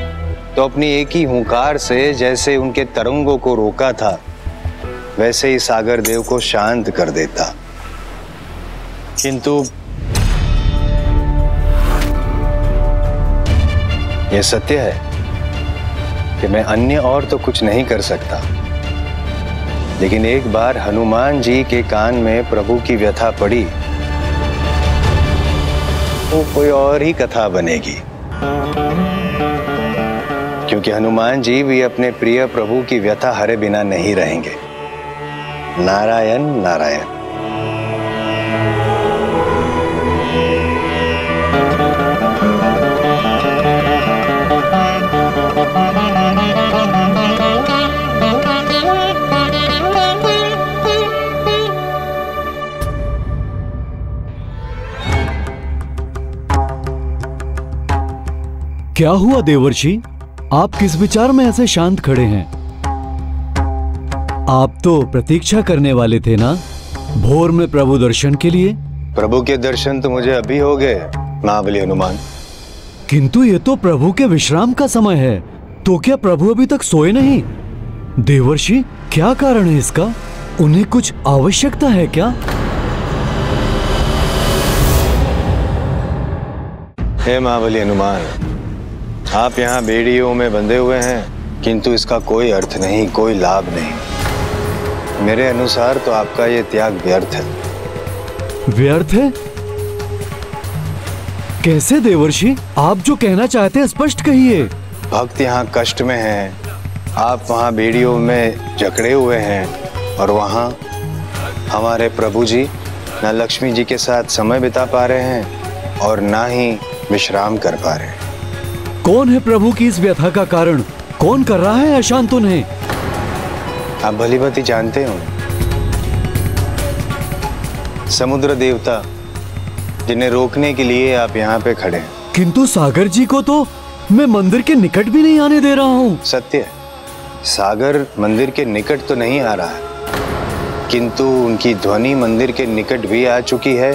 तो अपनी एक ही हुंकार से जैसे उनके तरंगों को रोका था, वैसे ही सागर देव को शांत कर देता। किंतु यह सत्य है कि मैं अन्य और तो कुछ नहीं कर सकता, लेकिन एक बार हनुमान जी के कान में प्रभु की व्यथा पड़ी तो कोई और ही कथा बनेगी, क्योंकि हनुमान जी भी अपने प्रिय प्रभु की व्यथा हरे बिना नहीं रहेंगे। नारायण नारायण। क्या हुआ देवर्षि, आप किस विचार में ऐसे शांत खड़े हैं? आप तो प्रतीक्षा करने वाले थे ना भोर में प्रभु दर्शन के लिए? प्रभु के दर्शन तो मुझे अभी हो गए महाबली हनुमान, किंतु ये तो प्रभु के विश्राम का समय है, तो क्या प्रभु अभी तक सोए नहीं? देवर्षि, क्या कारण है इसका? उन्हें कुछ आवश्यकता है क्या? हे महाबली हनुमान, आप यहाँ बेड़ियों में बंधे हुए हैं, किंतु इसका कोई अर्थ नहीं, कोई लाभ नहीं। मेरे अनुसार तो आपका ये त्याग व्यर्थ है। व्यर्थ है? कैसे देवर्षि? आप जो कहना चाहते हैं स्पष्ट कहिए। भक्त यहाँ कष्ट में हैं, आप वहाँ बेड़ियों में जकड़े हुए हैं, और वहाँ हमारे प्रभु जी ना लक्ष्मी जी के साथ समय बिता पा रहे हैं और ना ही विश्राम कर पा रहे हैं। कौन है प्रभु की इस व्यथा का कारण? कौन कर रहा है अशांत उन्हें? आप भली भांति जानते हो, समुद्र देवता जिन्हें रोकने के लिए आप यहाँ पे खड़े हैं। किंतु सागर जी को तो मैं मंदिर के निकट भी नहीं आने दे रहा हूँ। सत्य, सागर मंदिर के निकट तो नहीं आ रहा है, किंतु उनकी ध्वनि मंदिर के निकट भी आ चुकी है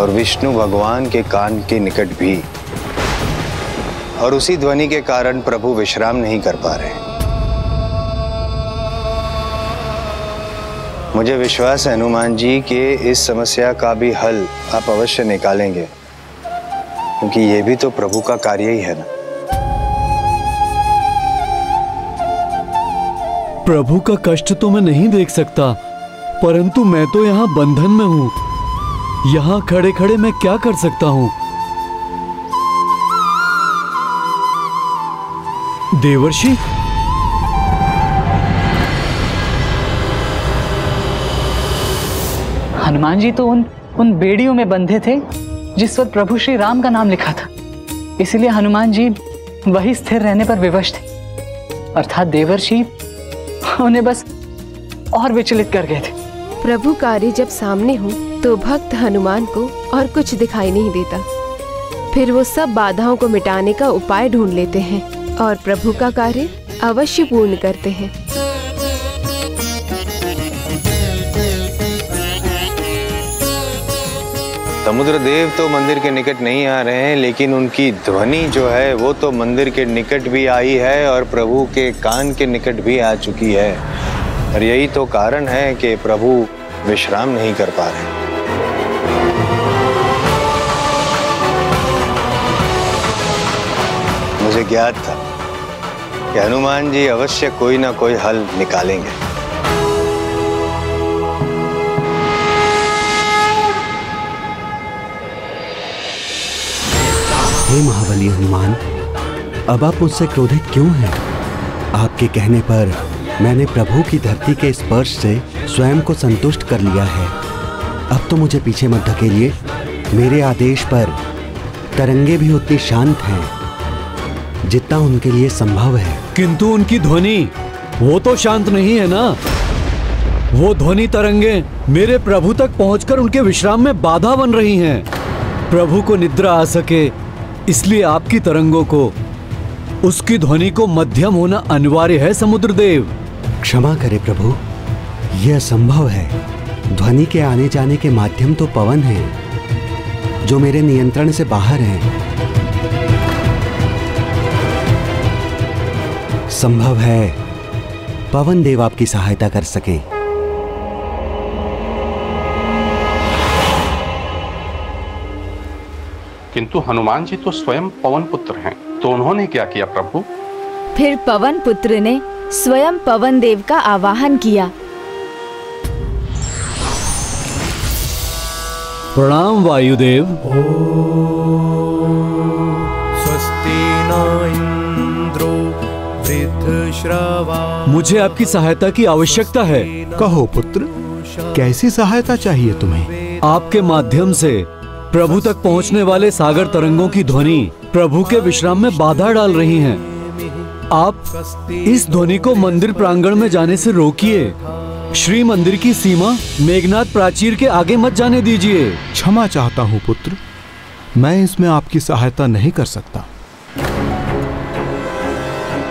और विष्णु भगवान के कान के निकट भी, और उसी ध्वनि के कारण प्रभु विश्राम नहीं कर पा रहे हैं। मुझे विश्वास है हनुमान जी के इस समस्या का भी हल आप अवश्य निकालेंगे, क्योंकि ये भी तो प्रभु का कार्य ही है ना। प्रभु का कष्ट तो मैं नहीं देख सकता, परंतु मैं तो यहाँ बंधन में हूँ। यहाँ खड़े खड़े मैं क्या कर सकता हूँ? देवर्षि, हनुमान जी तो उन उन बेड़ियों में बंधे थे जिस वक्त प्रभु श्री राम का नाम लिखा था, इसलिए हनुमान जी वही स्थिर रहने पर विवश थे, अर्थात देवर्षि उन्हें बस और विचलित कर गए थे। प्रभु कार्य जब सामने हो तो भक्त हनुमान को और कुछ दिखाई नहीं देता, फिर वो सब बाधाओं को मिटाने का उपाय ढूंढ लेते हैं और प्रभु का कार्य अवश्य पूर्ण करते हैं। समुद्र देव तो मंदिर के निकट नहीं आ रहे हैं, लेकिन उनकी ध्वनि जो है वो तो मंदिर के निकट भी आई है और प्रभु के कान के निकट भी आ चुकी है, और यही तो कारण है कि प्रभु विश्राम नहीं कर पा रहे। हमें ज्ञात था कि हनुमान जी अवश्य कोई ना कोई हल निकालेंगे। हे महाबली हनुमान, अब आप मुझसे क्रोधित क्यों हैं? आपके कहने पर मैंने प्रभु की धरती के स्पर्श से स्वयं को संतुष्ट कर लिया है। अब तो मुझे पीछे मत धकेलिए। मेरे आदेश पर तरंगे भी उतनी शांत हैं जितना उनके लिए संभव है। किंतु उनकी ध्वनि, वो तो शांत नहीं है ना? वो ध्वनि तरंगे मेरे प्रभु तक पहुंचकर उनके विश्राम में बाधा बन रही हैं। प्रभु को निद्रा आ सके इसलिए आपकी तरंगों को, उसकी ध्वनि को मध्यम होना अनिवार्य है समुद्र देव। क्षमा करे प्रभु, यह संभव है। ध्वनि के आने जाने के माध्यम तो पवन है जो मेरे नियंत्रण से बाहर है। संभव है पवन देव आपकी सहायता कर सके। किंतु हनुमान जी तो स्वयं पवन पुत्र हैं, तो उन्होंने क्या किया प्रभु? फिर पवन पुत्र ने स्वयं पवन देव का आवाहन किया। प्रणाम वायुदेव। स्वस्ति न इंद्रो वृद्धश्रवः। मुझे आपकी सहायता की आवश्यकता है। कहो पुत्र, कैसी सहायता चाहिए तुम्हें? आपके माध्यम से प्रभु तक पहुंचने वाले सागर तरंगों की ध्वनि प्रभु के विश्राम में बाधा डाल रही हैं। आप इस ध्वनि को मंदिर प्रांगण में जाने से रोकिए। श्री मंदिर की सीमा मेघनाथ प्राचीर के आगे मत जाने दीजिए। क्षमा चाहता हूं पुत्र, मैं इसमें आपकी सहायता नहीं कर सकता।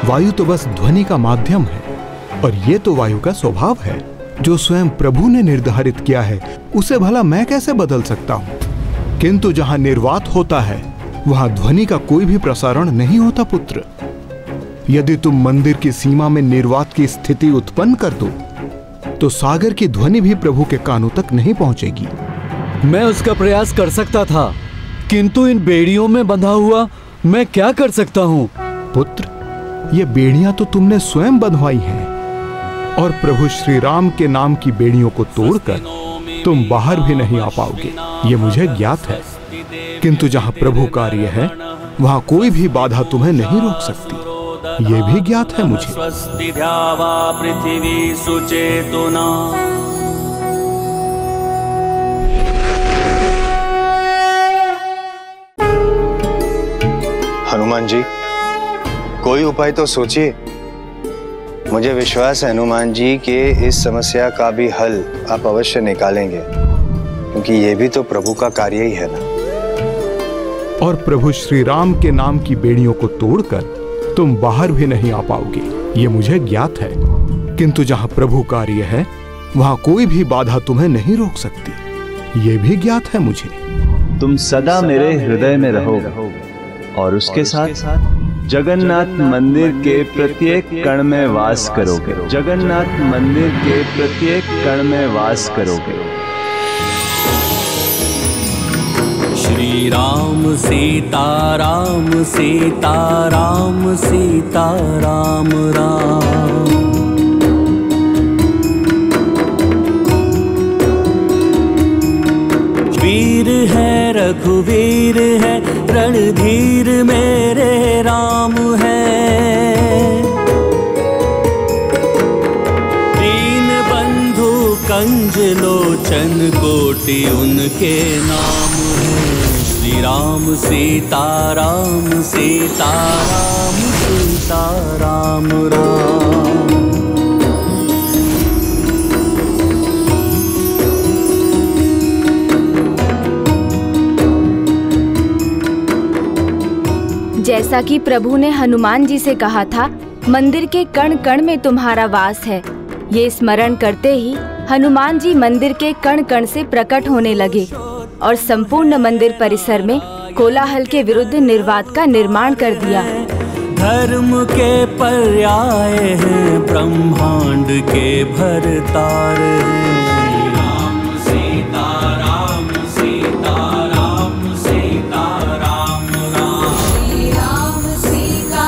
वायु तो बस ध्वनि का माध्यम है, और ये तो वायु का स्वभाव है जो स्वयं प्रभु ने निर्धारित किया है। उसे भला मैं कैसे बदल सकता हूँ? किंतु जहां निर्वात होता है वहां ध्वनि का कोई भी प्रसारण नहीं होता पुत्र। यदि तुम मंदिर की सीमा में निर्वात की स्थिति उत्पन्न कर दो तो सागर की ध्वनि भी प्रभु के कानों तक नहीं पहुंचेगी। मैं उसका प्रयास कर सकता था, किंतु इन बेड़ियों में बंधा हुआ मैं क्या कर सकता हूं? पुत्र, ये बेड़ियां तो तुमने स्वयं बंधवाई हैं, और प्रभु श्री राम के नाम की बेड़ियों को तोड़कर तुम बाहर भी नहीं आ पाओगे, ये मुझे ज्ञात है। किंतु जहाँ प्रभु कार्य है वहाँ कोई भी बाधा तुम्हें नहीं रोक सकती, ये भी ज्ञात है मुझे। हनुमान जी, कोई उपाय तो सोचिए। मुझे विश्वास है हनुमान जी के इस समस्या का भी हल आप अवश्य निकालेंगे, क्योंकि ये भी तो प्रभु का कार्य ही है ना। और प्रभु श्री राम के नाम की बेड़ियों को तोड़कर तुम बाहर भी नहीं आ पाओगे, ये मुझे ज्ञात है। किंतु जहाँ प्रभु कार्य है वहाँ कोई भी बाधा तुम्हें नहीं रोक सकती, ये भी ज्ञात है मुझे। तुम सदा मेरे हृदय में रहोगे और उसके साथ जगन्नाथ मंदिर के प्रत्येक कण में वास करोगे। जगन्नाथ मंदिर के प्रत्येक कण में वास करोगे। श्री राम सीता राम सीता राम सीता राम राम। वीर है रघुवीर है रणधीर मेरे राम है। दीन बंधु कंज लोचन कोटि उनके नाम। श्री राम सीता राम सीता राम सीता राम राम। जैसा कि प्रभु ने हनुमान जी से कहा था, मंदिर के कण कण में तुम्हारा वास है। ये स्मरण करते ही हनुमान जी मंदिर के कण कण से प्रकट होने लगे और संपूर्ण मंदिर परिसर में कोलाहल के विरुद्ध निर्वात का निर्माण कर दिया। धर्म के पर्याय हैं ब्रह्मांड के भरतार। श्री राम सीता राम सीता राम सीता राम राम। श्री राम सीता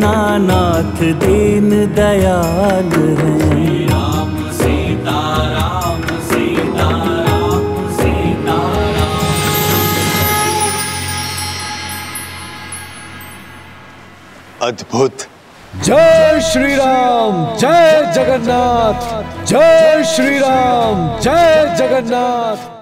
नाथ दीन दयाल है। राम सीता राम सीता राम सीता राम। अद्भुत। जय श्री राम जय जगन्नाथ। जय श्री राम जय जगन्नाथ।